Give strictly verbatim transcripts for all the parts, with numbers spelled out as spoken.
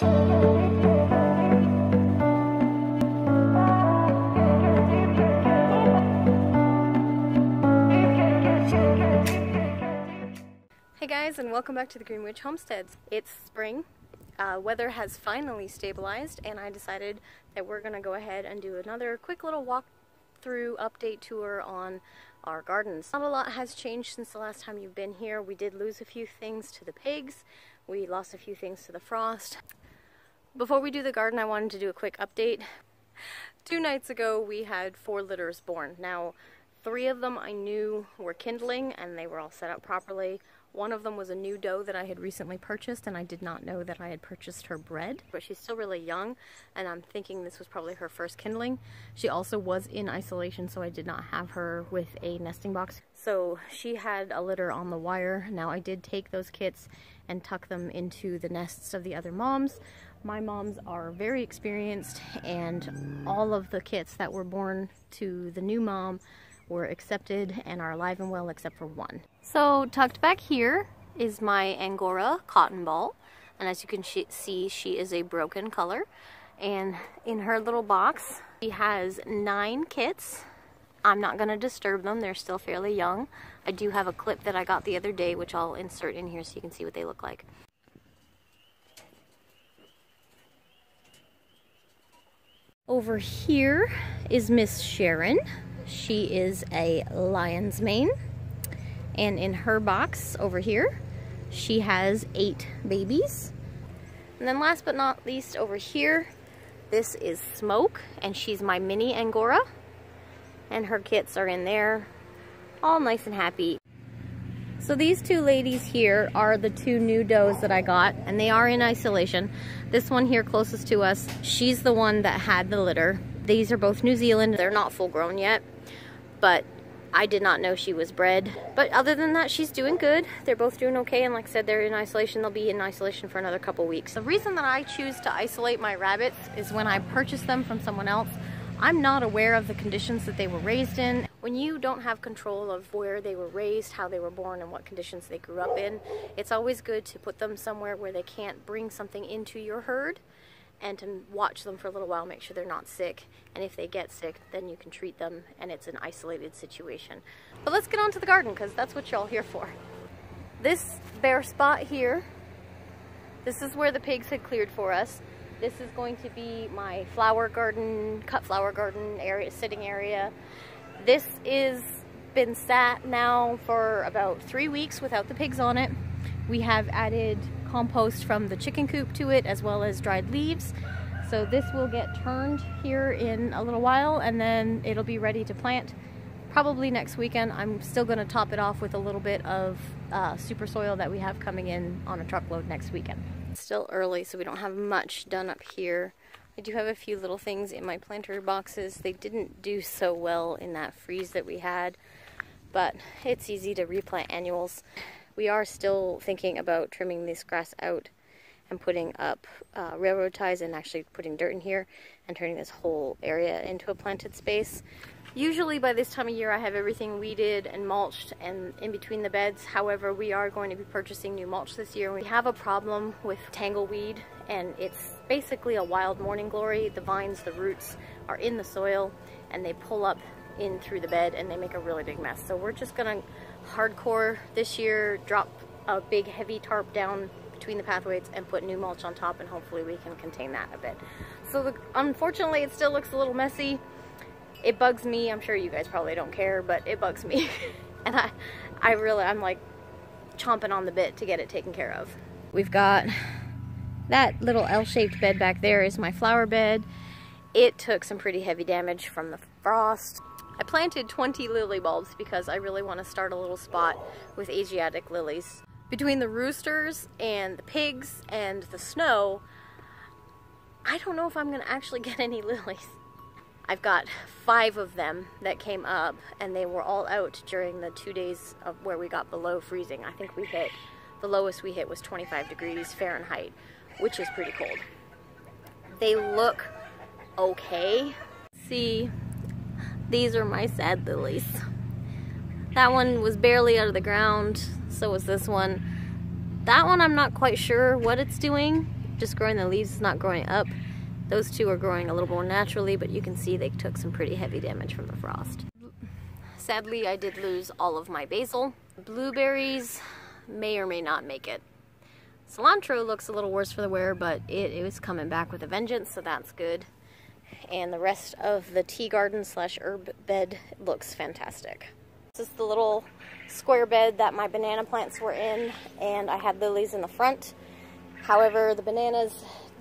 Hey guys, and welcome back to the Green Witch Homesteads. It's spring, uh, weather has finally stabilized, and I decided that we're going to go ahead and do another quick little walkthrough update tour on our gardens. Not a lot has changed since the last time you've been here. We did lose a few things to the pigs, we lost a few things to the frost. Before we do the garden, I wanted to do a quick update. Two nights ago we had four litters born. Now, three of them I knew were kindling and they were all set up properly. One of them was a new doe that I had recently purchased, and I did not know that I had purchased her bred, but she's still really young, and I'm thinking this was probably her first kindling. She also was in isolation, so I did not have her with a nesting box. So she had a litter on the wire. Now, I did take those kits and tuck them into the nests of the other moms. My moms are very experienced, and all of the kits that were born to the new mom were accepted and are alive and well except for one. So tucked back here is my Angora cotton ball, and as you can sh see, she is a broken color, and in her little box she has nine kits. I'm not going to disturb them, they're still fairly young. I do have a clip that I got the other day which I'll insert in here so you can see what they look like. Over here is Miss Sharon. She is a lion's mane, and in her box over here she has eight babies. And then last but not least, over here, this is Smoke, and she's my mini Angora, and her kits are in there, all nice and happy. So these two ladies here are the two new does that I got, and they are in isolation. This one here closest to us, she's the one that had the litter. These are both New Zealand. They're not full grown yet, but I did not know she was bred. But other than that, she's doing good. They're both doing okay, and like I said, they're in isolation. They'll be in isolation for another couple weeks. The reason that I choose to isolate my rabbits is when I purchase them from someone else, I'm not aware of the conditions that they were raised in. When you don't have control of where they were raised, how they were born, and what conditions they grew up in, it's always good to put them somewhere where they can't bring something into your herd, and to watch them for a little while, make sure they're not sick, and if they get sick, then you can treat them, and it's an isolated situation. But let's get on to the garden, because that's what you're all here for. This bare spot here, this is where the pigs had cleared for us. This is going to be my flower garden, cut flower garden area, sitting area. This is been sat now for about three weeks without the pigs on it. We have added compost from the chicken coop to it, as well as dried leaves. So this will get turned here in a little while, and then it'll be ready to plant probably next weekend. I'm still going to top it off with a little bit of uh, super soil that we have coming in on a truckload next weekend. It's still early, so we don't have much done up here. I do have a few little things in my planter boxes. They didn't do so well in that freeze that we had, but it's easy to replant annuals. We are still thinking about trimming this grass out and putting up uh, railroad ties, and actually putting dirt in here and turning this whole area into a planted space. Usually by this time of year I have everything weeded and mulched and in between the beds. However, we are going to be purchasing new mulch this year. We have a problem with tangleweed, and it's basically a wild morning glory. The vines, the roots are in the soil, and they pull up in through the bed and they make a really big mess. So we're just gonna hardcore this year, drop a big heavy tarp down between the pathways and put new mulch on top, and hopefully we can contain that a bit. So the, unfortunately it still looks a little messy. It bugs me. I'm sure you guys probably don't care, but it bugs me. And I, I really, I'm like chomping on the bit to get it taken care of. We've got that little L-shaped bed back there is my flower bed. It took some pretty heavy damage from the frost. I planted twenty lily bulbs because I really want to start a little spot with Asiatic lilies. Between the roosters and the pigs and the snow, I don't know if I'm going to actually get any lilies. I've got five of them that came up, and they were all out during the two days of where we got below freezing. I think we hit, the lowest we hit was twenty-five degrees Fahrenheit, which is pretty cold. They look okay. See? These are my sad lilies. That one was barely out of the ground, so was this one. That one I'm not quite sure what it's doing. just growing the leaves, it's not growing up. Those two are growing a little more naturally, but you can see they took some pretty heavy damage from the frost. Sadly, I did lose all of my basil. Blueberries may or may not make it. Cilantro looks a little worse for the wear, but it is coming back with a vengeance, so that's good. And the rest of the tea garden slash herb bed looks fantastic. This is the little square bed that my banana plants were in, and I had lilies in the front. However, the bananas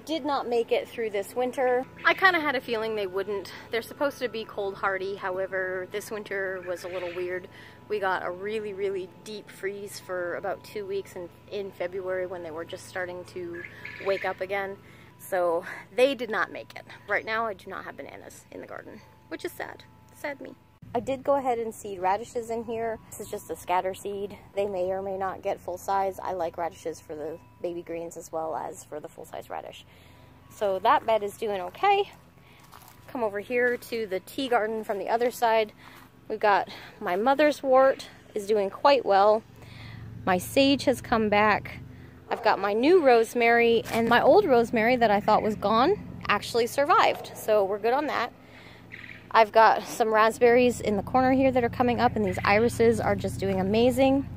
did not make it through this winter. I kind of had a feeling they wouldn't. They're supposed to be cold hardy, however, this winter was a little weird. We got a really, really deep freeze for about two weeks in, in February when they were just starting to wake up again. So they did not make it. Right now I do not have bananas in the garden, which is sad. Sad me. I did go ahead and seed radishes in here. This is just a scatter seed. They may or may not get full size. I like radishes for the baby greens as well as for the full-size radish. So that bed is doing okay. Come over here to the tea garden from the other side. We've got my mother's wort is doing quite well. My sage has come back. I've got my new rosemary, and my old rosemary that I thought was gone actually survived. So we're good on that. I've got some raspberries in the corner here that are coming up, and these irises are just doing amazing.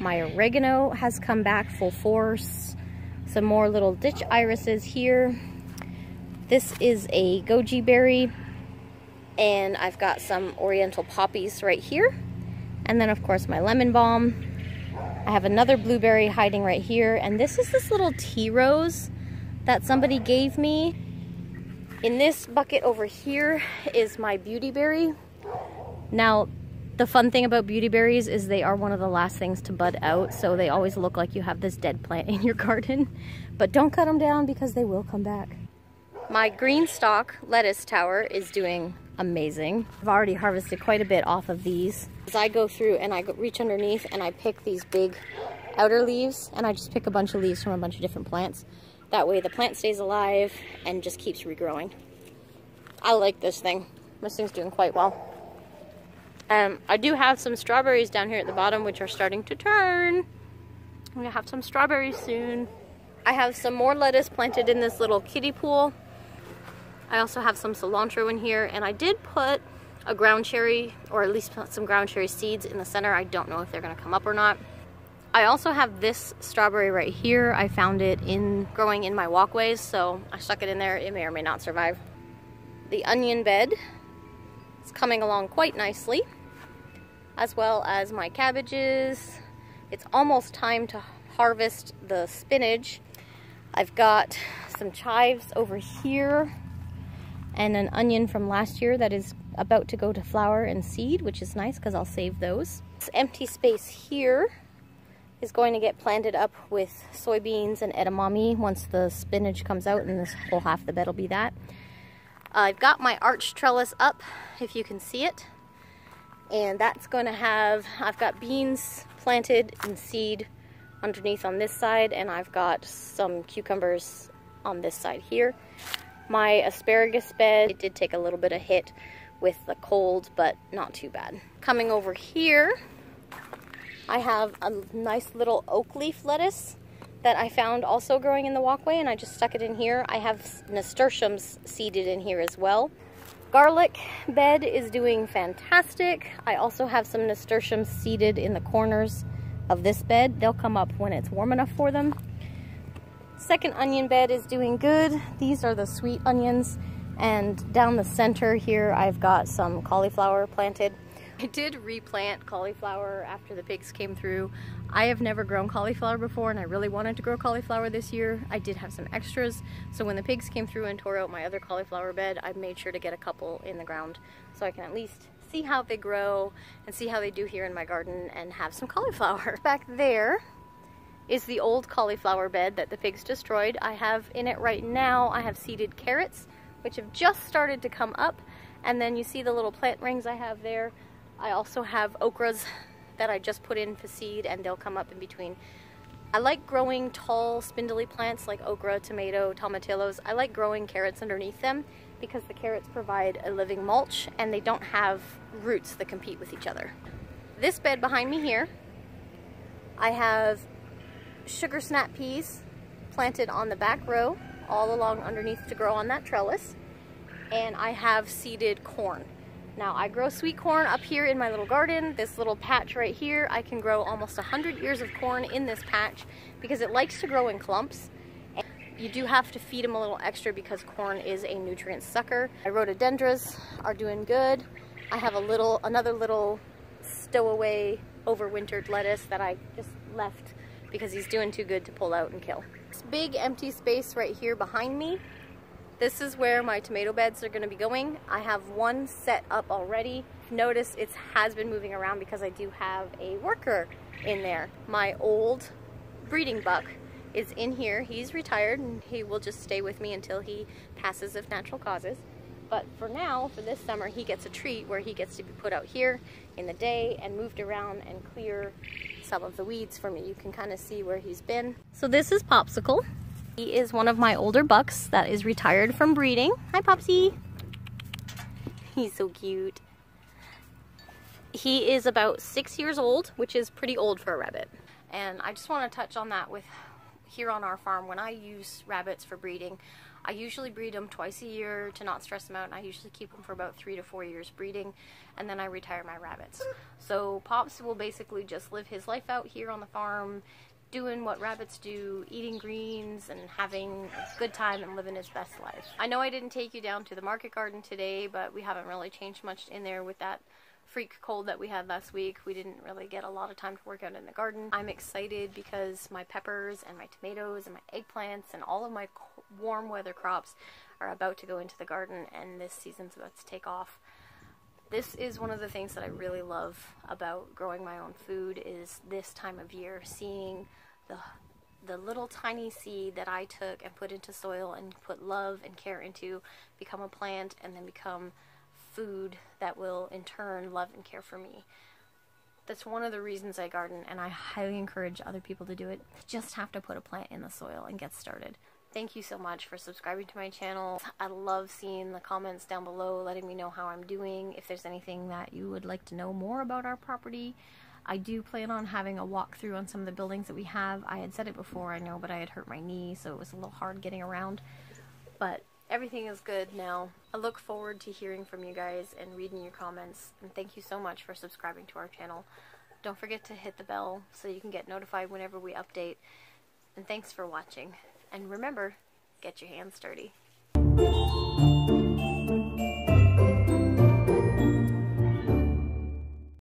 My oregano has come back full force. Some more little ditch irises here. This is a goji berry, and I've got some oriental poppies right here. And then of course my lemon balm. I have another blueberry hiding right here, and this is this little tea rose that somebody gave me. In this bucket over here is my beautyberry. Now, the fun thing about beautyberries is they are one of the last things to bud out, so they always look like you have this dead plant in your garden. But don't cut them down because they will come back. My green stalk lettuce tower is doing amazing. I've already harvested quite a bit off of these. As I go through and I reach underneath and I pick these big outer leaves, and I just pick a bunch of leaves from a bunch of different plants. That way the plant stays alive and just keeps regrowing. I like this thing. This thing's doing quite well. Um, I do have some strawberries down here at the bottom, which are starting to turn. I'm gonna have some strawberries soon. I have some more lettuce planted in this little kiddie pool. I also have some cilantro in here, and I did put a ground cherry, or at least some ground cherry seeds in the center. I don't know if they're gonna come up or not. I also have this strawberry right here. I found it in growing in my walkways, so I stuck it in there. It may or may not survive. The onion bed is coming along quite nicely, as well as my cabbages. It's almost time to harvest the spinach. I've got some chives over here and an onion from last year that is about to go to flower and seed, which is nice because I'll save those. This empty space here is going to get planted up with soybeans and edamame once the spinach comes out, and this whole half of the bed will be that. Uh, I've got my arch trellis up, if you can see it, and that's going to have, I've got beans planted and seed underneath on this side, and I've got some cucumbers on this side here. My asparagus bed, it did take a little bit of hit with the cold, but not too bad. Coming over here, I have a nice little oak leaf lettuce that I found also growing in the walkway, and I just stuck it in here. I have nasturtiums seeded in here as well. Garlic bed is doing fantastic. I also have some nasturtiums seeded in the corners of this bed. They'll come up when it's warm enough for them. Second onion bed is doing good. These are the sweet onions, and down the center here I've got some cauliflower planted. I did replant cauliflower after the pigs came through. I have never grown cauliflower before, and I really wanted to grow cauliflower this year. I did have some extras, so when the pigs came through and tore out my other cauliflower bed, I made sure to get a couple in the ground so I can at least see how they grow and see how they do here in my garden and have some cauliflower. Back there is the old cauliflower bed that the pigs destroyed. I have in it right now, I have seeded carrots, which have just started to come up, and then you see the little plant rings I have there. I also have okras that I just put in for seed, and they'll come up in between. I like growing tall, spindly plants like okra, tomato, tomatillos. I like growing carrots underneath them because the carrots provide a living mulch, and they don't have roots that compete with each other. This bed behind me here, I have sugar snap peas planted on the back row all along underneath to grow on that trellis, and I have seeded corn. Now I grow sweet corn up here in my little garden. This little patch right here, I can grow almost one hundred ears of corn in this patch because it likes to grow in clumps. And you do have to feed them a little extra because corn is a nutrient sucker. My rhododendras are doing good. I have a little, another little stowaway overwintered lettuce that I just left because he's doing too good to pull out and kill. This big empty space right here behind me, this is where my tomato beds are gonna be going. I have one set up already. Notice it has been moving around because I do have a worker in there. My old breeding buck is in here. He's retired and he will just stay with me until he passes of natural causes. But for now, for this summer, he gets a treat where he gets to be put out here in the day and moved around and clear some of the weeds for me. You can kind of see where he's been. So this is Popsicle. He is one of my older bucks that is retired from breeding. Hi, Popsy. He's so cute. He is about six years old, which is pretty old for a rabbit. And I just want to touch on that with here on our farm. When I use rabbits for breeding, I usually breed them twice a year to not stress them out, and I usually keep them for about three to four years breeding, and then I retire my rabbits. So Pops will basically just live his life out here on the farm, doing what rabbits do, eating greens and having a good time and living his best life. I know I didn't take you down to the market garden today, but we haven't really changed much in there with that freak cold that we had last week. We didn't really get a lot of time to work out in the garden. I'm excited because my peppers and my tomatoes and my eggplants and all of my warm weather crops are about to go into the garden, and this season's about to take off. This is one of the things that I really love about growing my own food is this time of year, seeing the, the little tiny seed that I took and put into soil and put love and care into, become a plant, and then become food that will in turn love and care for me. That's one of the reasons I garden, and I highly encourage other people to do it. You just have to put a plant in the soil and get started. Thank you so much for subscribing to my channel. I love seeing the comments down below, letting me know how I'm doing, if there's anything that you would like to know more about our property. I do plan on having a walkthrough on some of the buildings that we have. I had said it before, I know, but I had hurt my knee, so it was a little hard getting around. But everything is good now. I look forward to hearing from you guys and reading your comments. And thank you so much for subscribing to our channel. Don't forget to hit the bell so you can get notified whenever we update. And thanks for watching. And remember, get your hands dirty.